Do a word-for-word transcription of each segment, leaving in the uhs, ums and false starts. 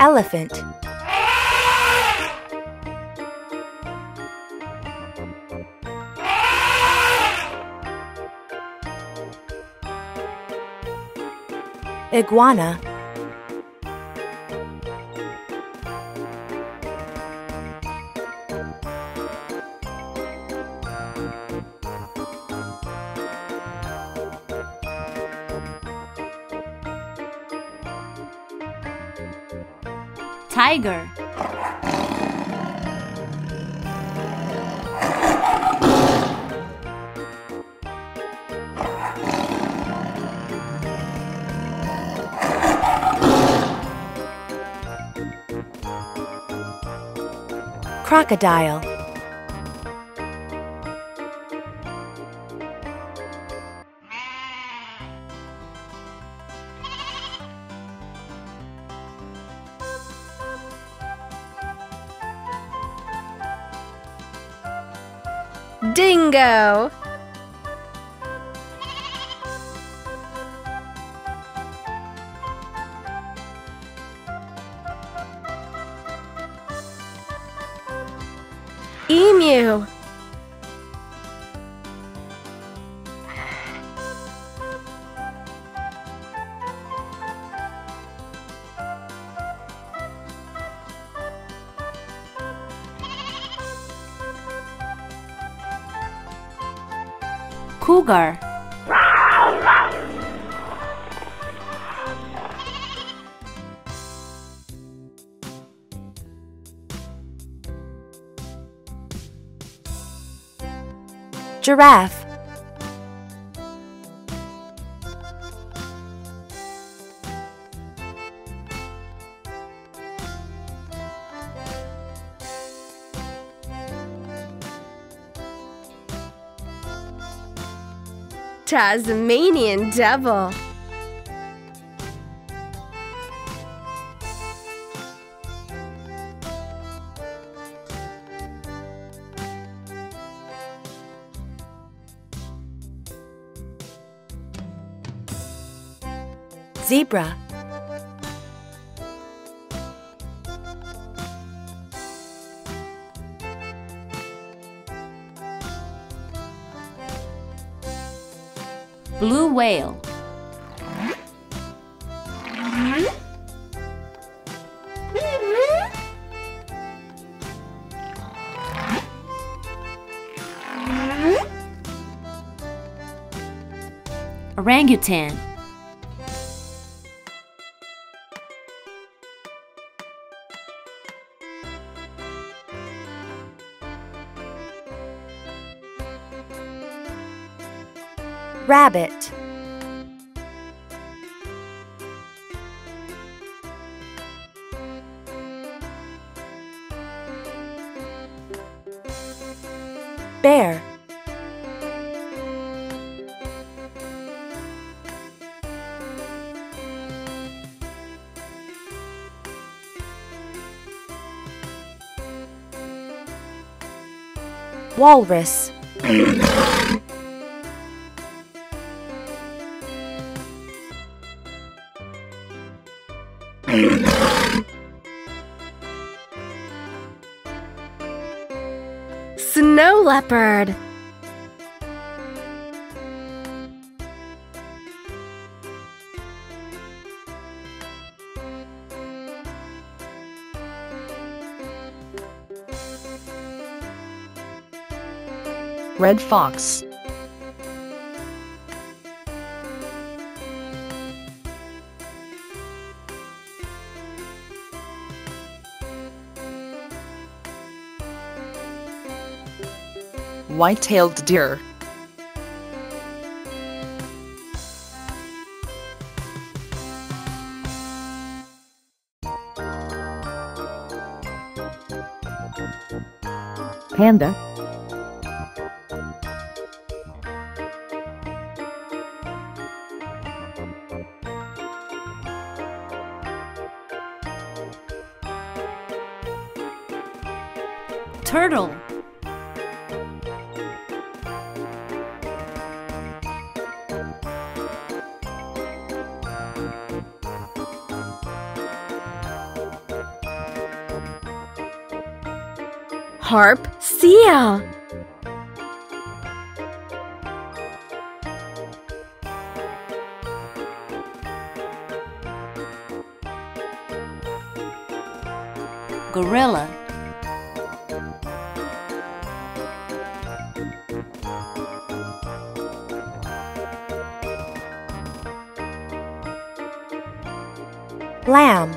Elephant. Iguana. Tiger. Crocodile. Dingo. Emu. Cougar. Giraffe. Tasmanian devil. Zebra. Blue whale. Orangutan. Rabbit. Bear. Walrus. Snow leopard. Red fox. White-tailed deer. Panda. Turtle. Harp seal. Gorilla. Lamb.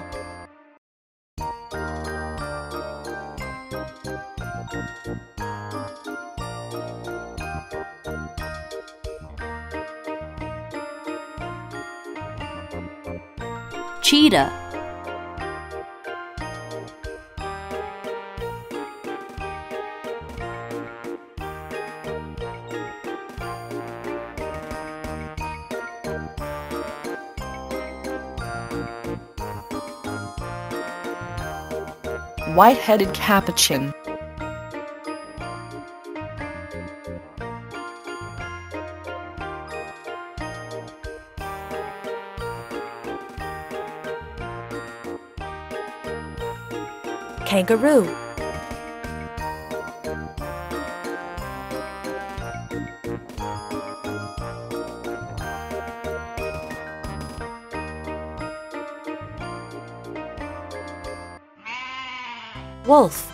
Cheetah. White-headed capuchin. Kangaroo. Wolf.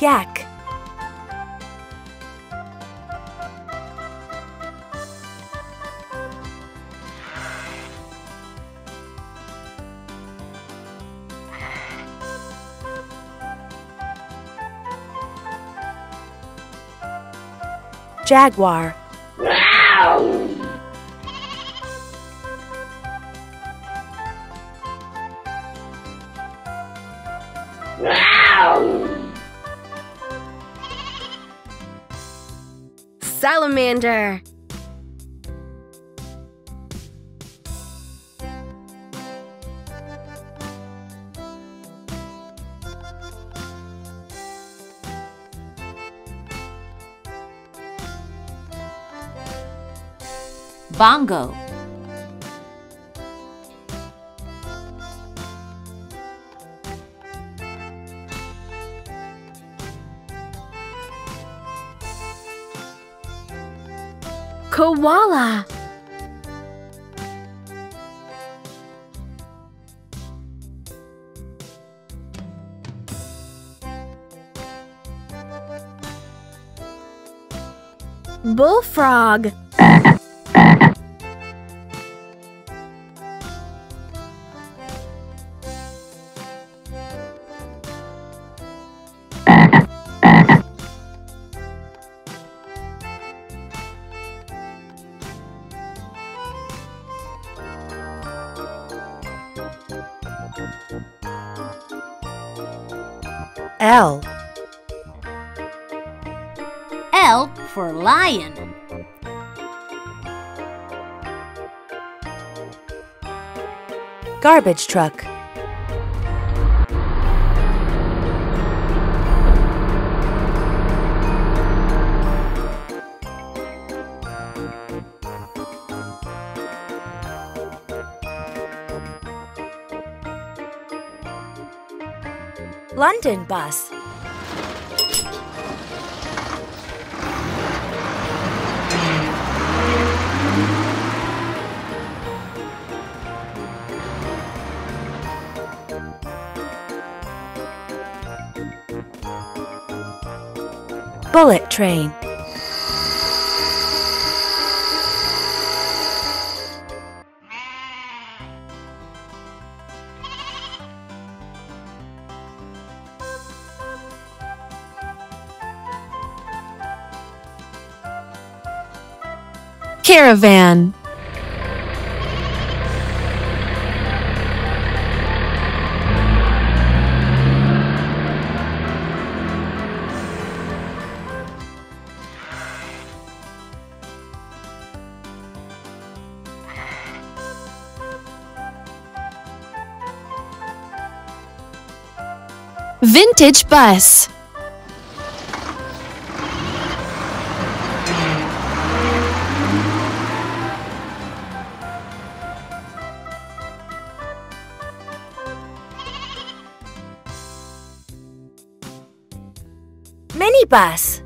Yak. Jaguar. Wow. Wow. Salamander. Bongo. Koala. Bullfrog. L. L for lion. Garbage truck. London bus. Bullet train. Caravan. Vintage bus. Minibus.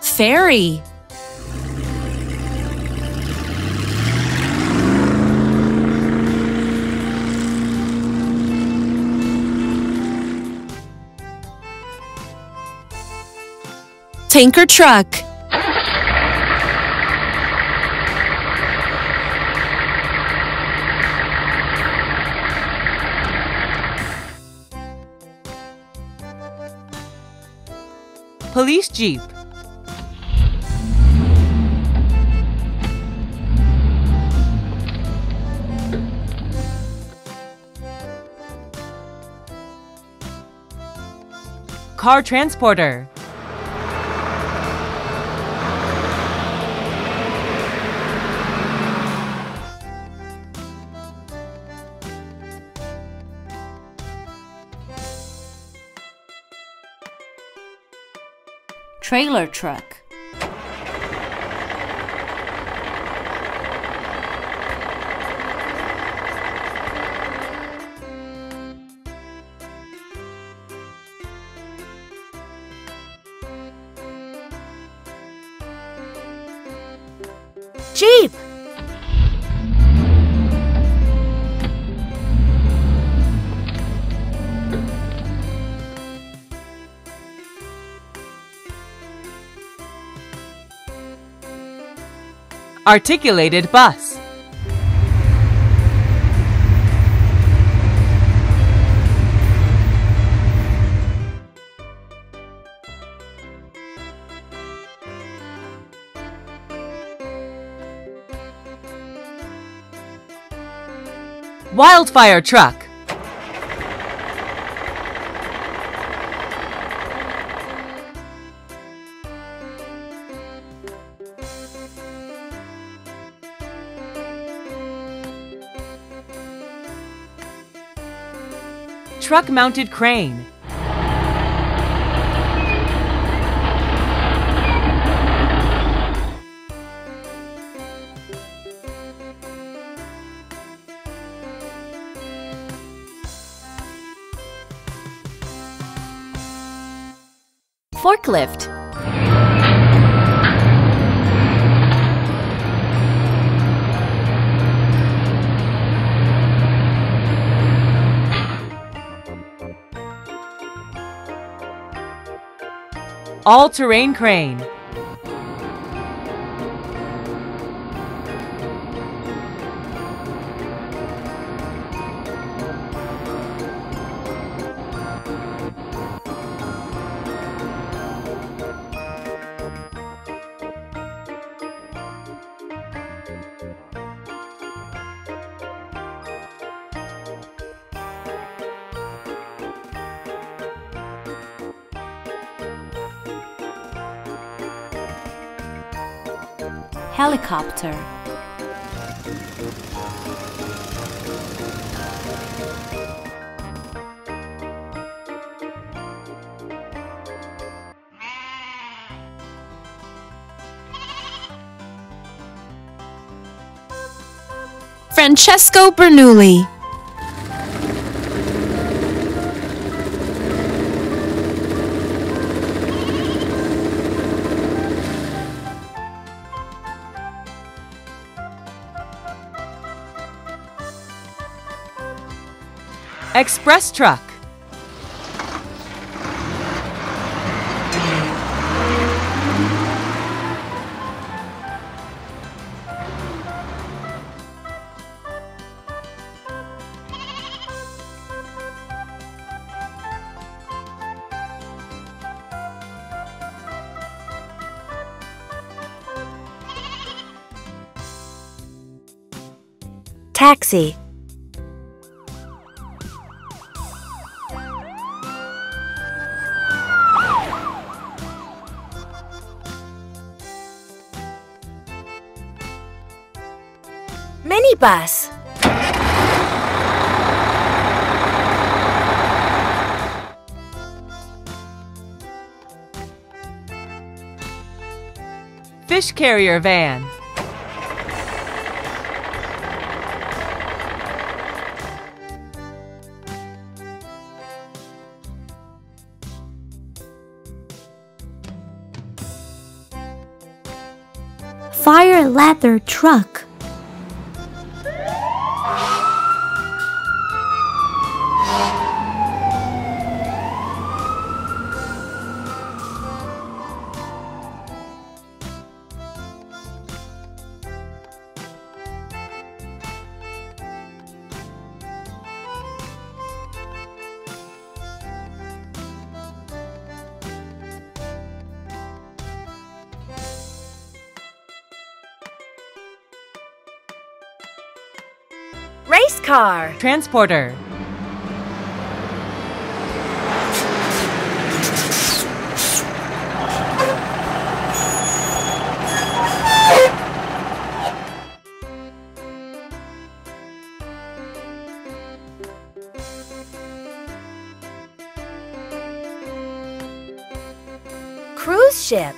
Ferry. Tanker truck. Police jeep. Car transporter. Trailer truck. Jeep. Articulated bus. Wildfire truck. Truck-mounted crane. Forklift. All-terrain crane. Helicopter. Francesco Bernoulli. Express truck. Taxi. Minibus. Fish carrier van. Fire ladder truck. Race car. Transporter. Cruise ship.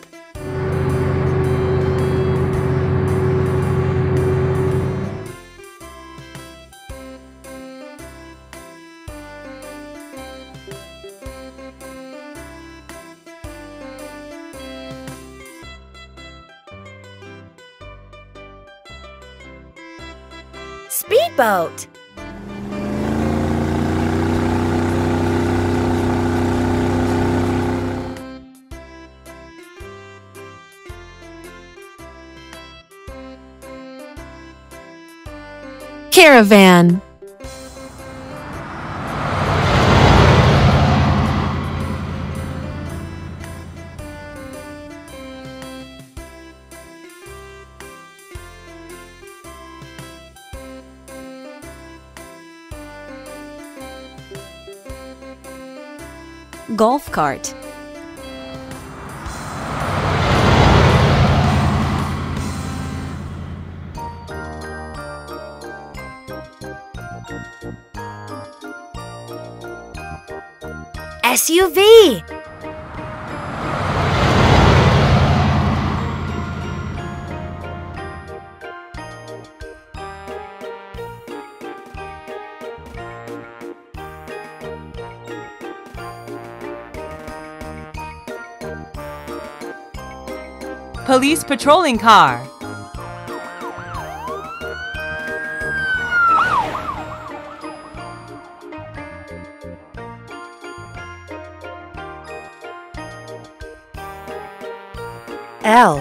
Speedboat. Caravan. Golf cart. S U V. Police patrolling car. L.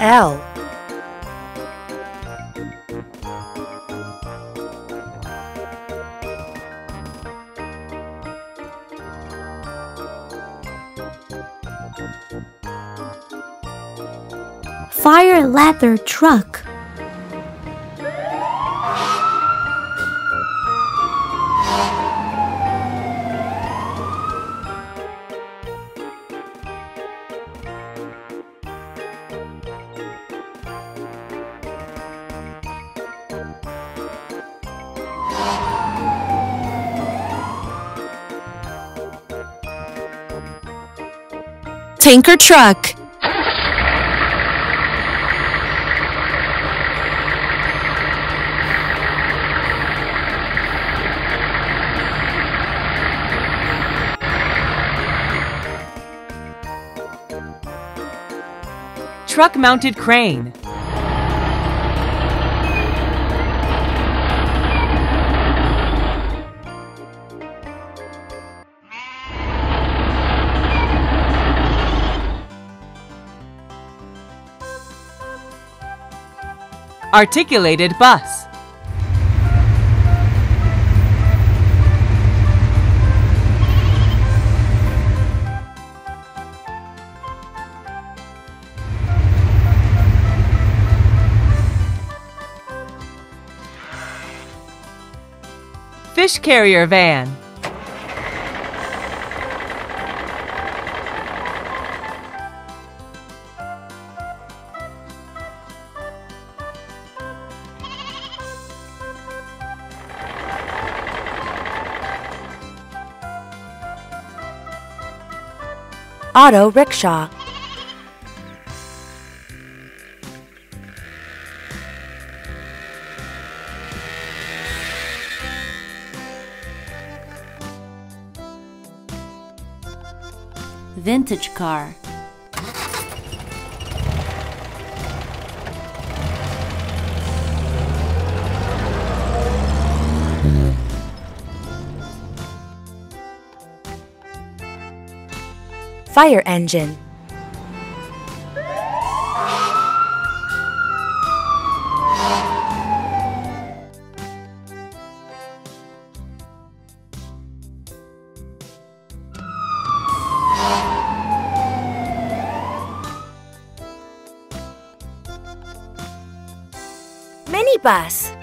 L. Fire ladder truck. Tanker truck. Truck mounted crane. Articulated bus. Fish carrier van. auto rickshaw. Vintage car. Fire engine. Minibus.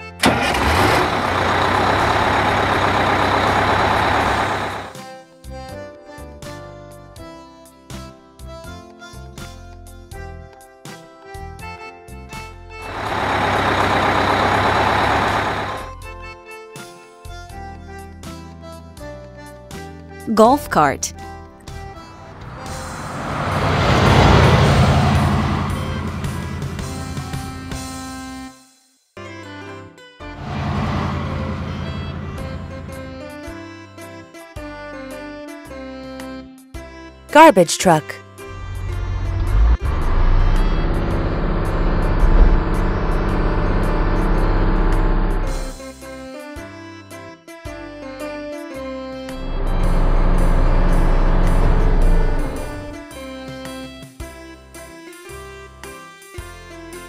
Golf cart. Garbage truck.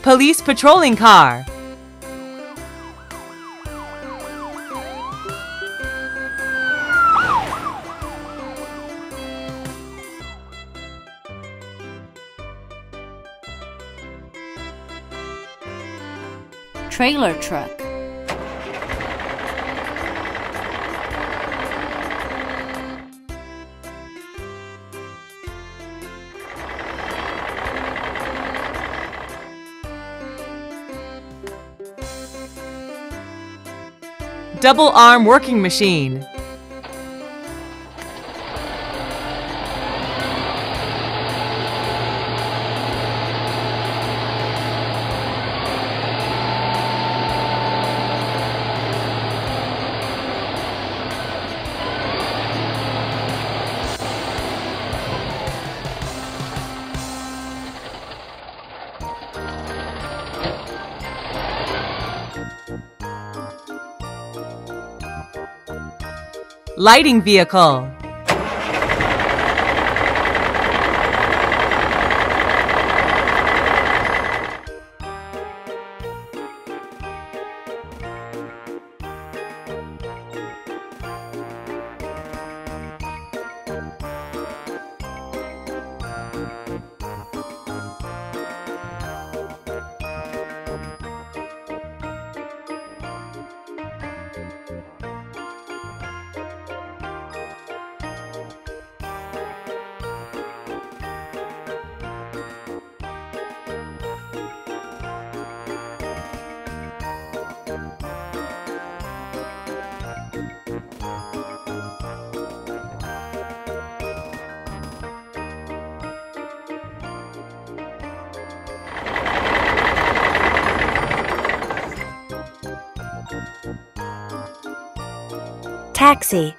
Police patrolling car. Trailer truck. Double arm working machine. Lighting vehicle. Taxi.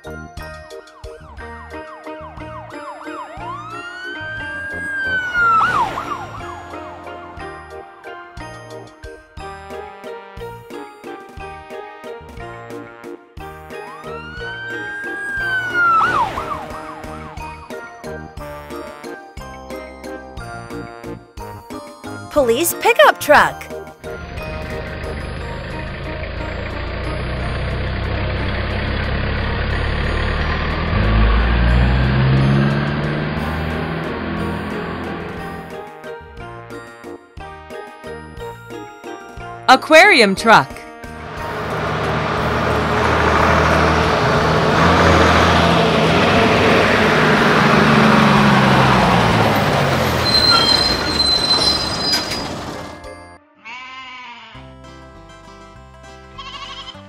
Police pickup truck. Aquarium truck.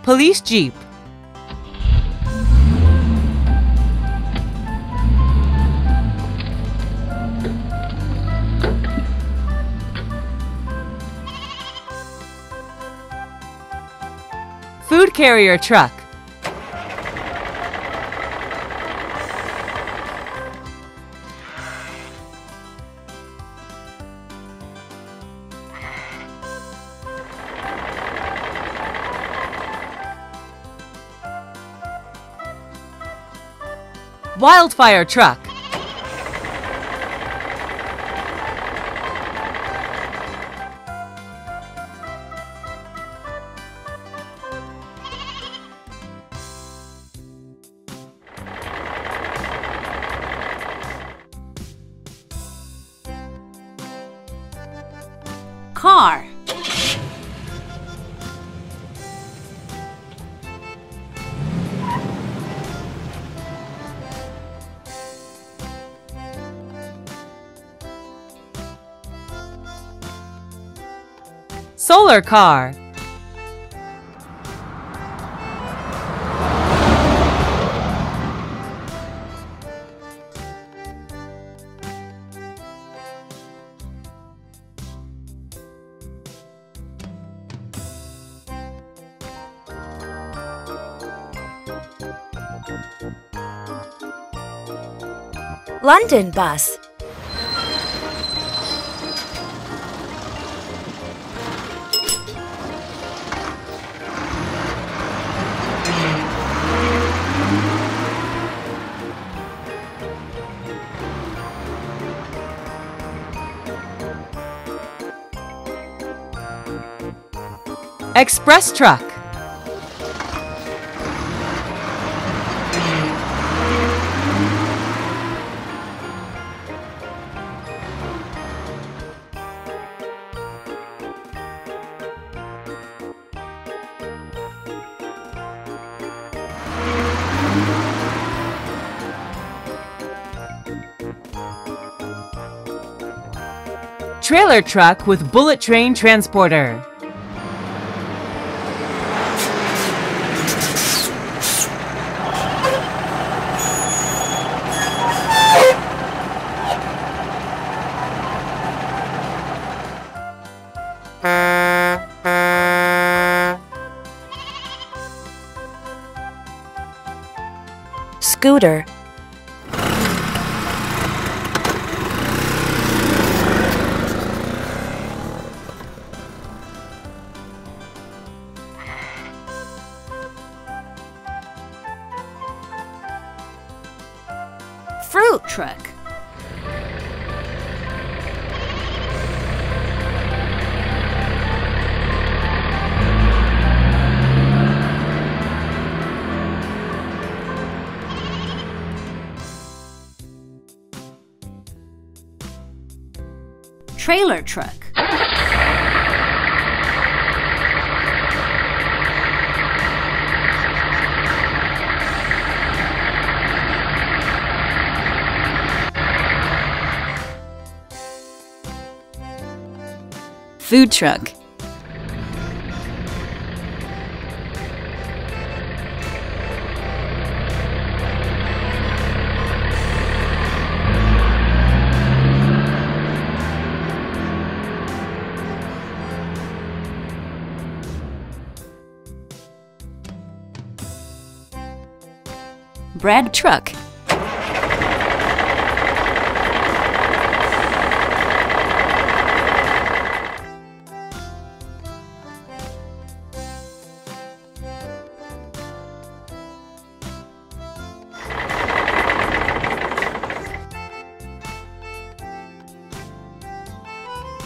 Police jeep. food carrier truck. Wildfire truck. Car. Solar car. London bus. Express truck. Trailer truck with bullet train transporter. Scooter. Fruit truck. Trailer truck. Food truck. Bread truck.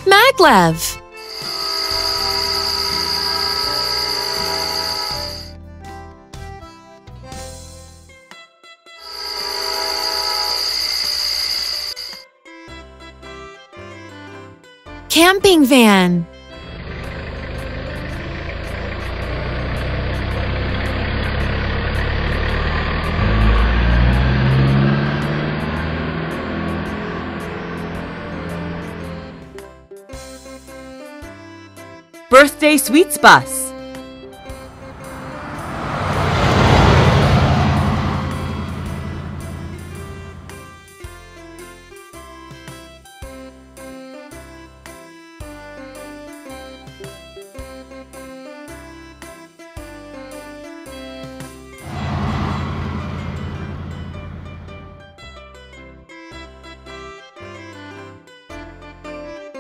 Maglev. Camping van. Birthday sweets bus.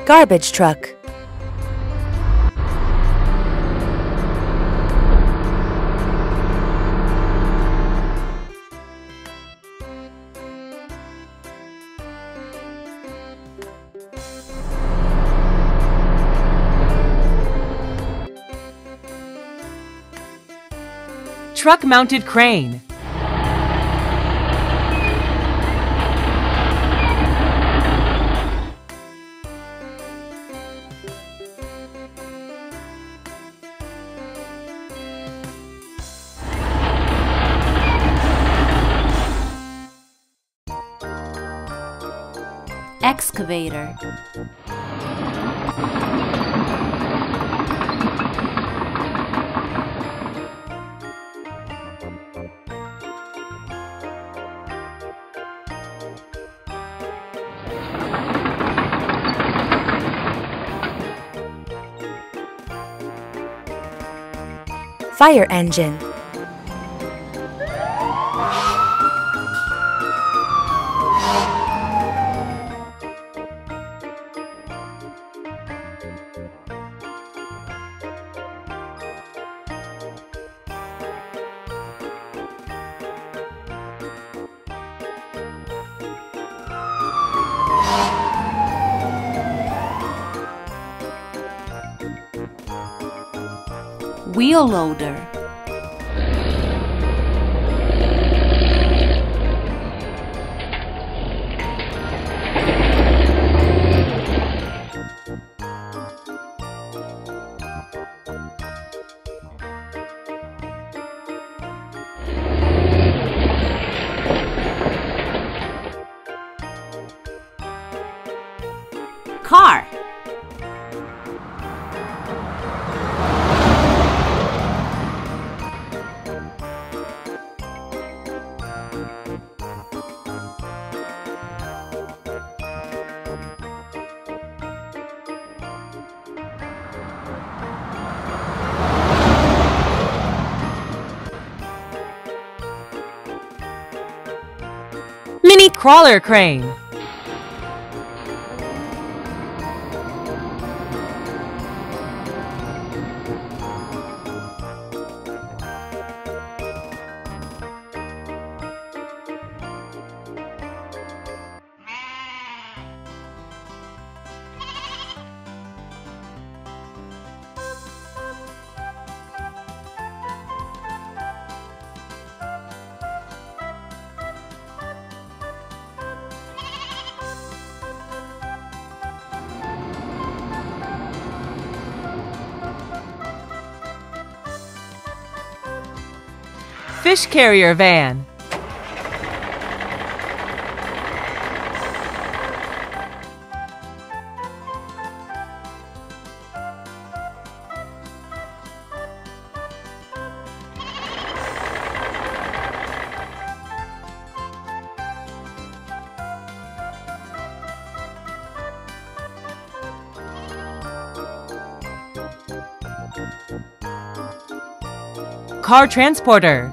Garbage truck. Truck-mounted crane. Excavator. Fire engine. Wheel loader. Car. Mini crawler crane. Fish carrier van. Car transporter.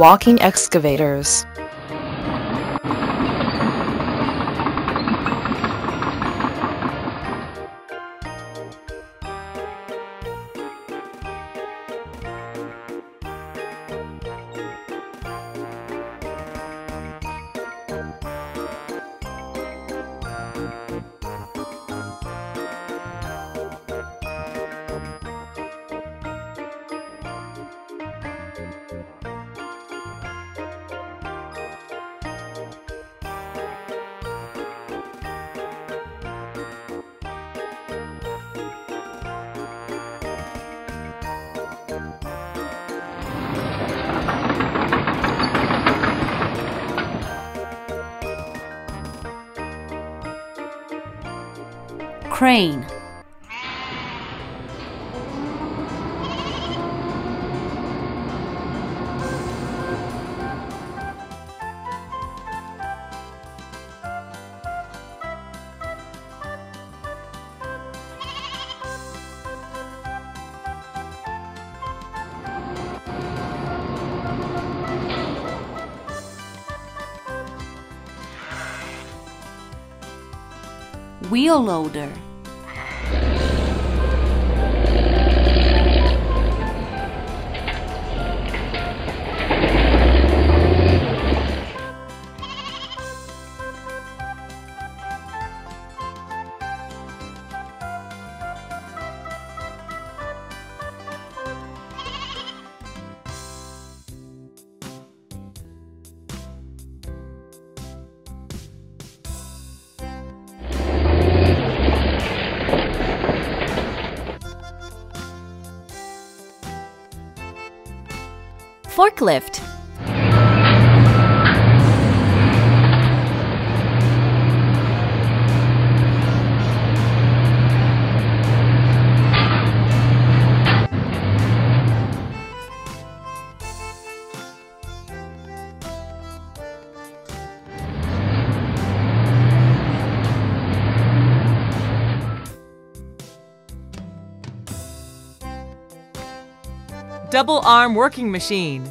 walking excavators. Crane. Wheel loader. Forklift. Double arm working machine.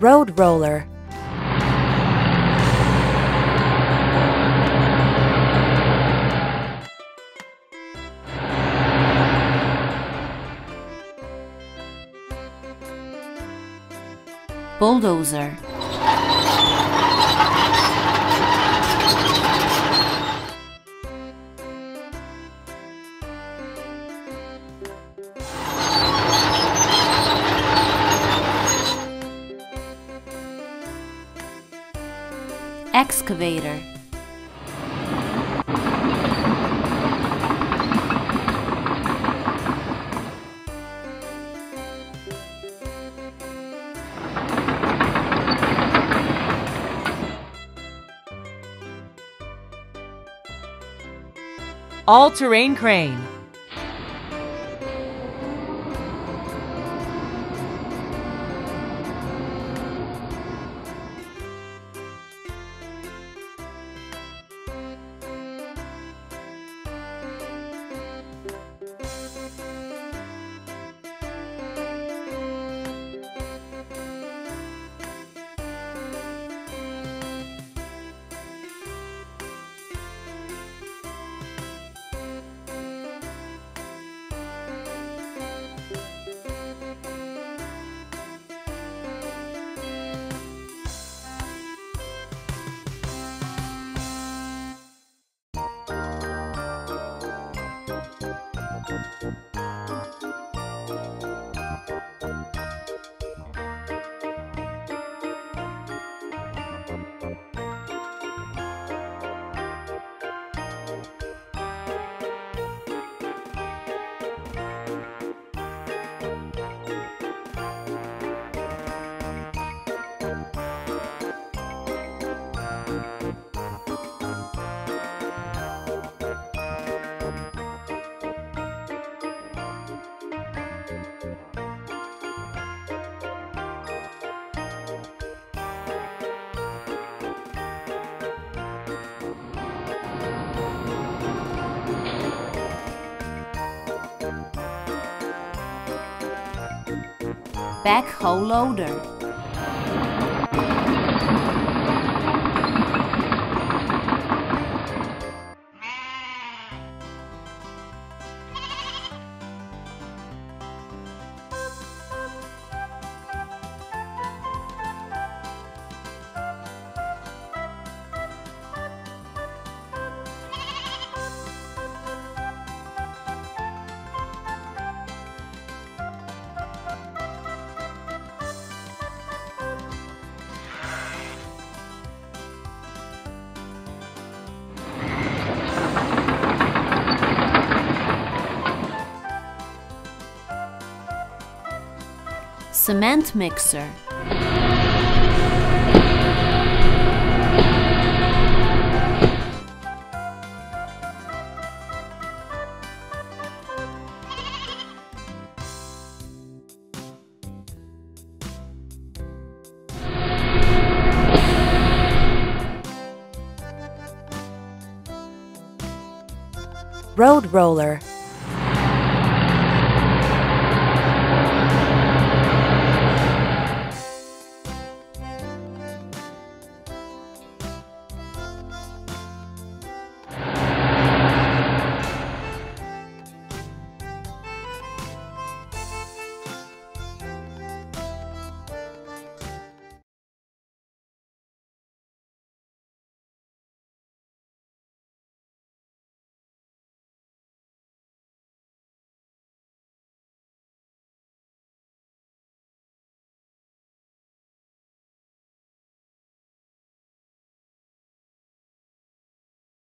Road roller. Bulldozer. Excavator. All-terrain crane. backhoe loader. Cement mixer. Road roller.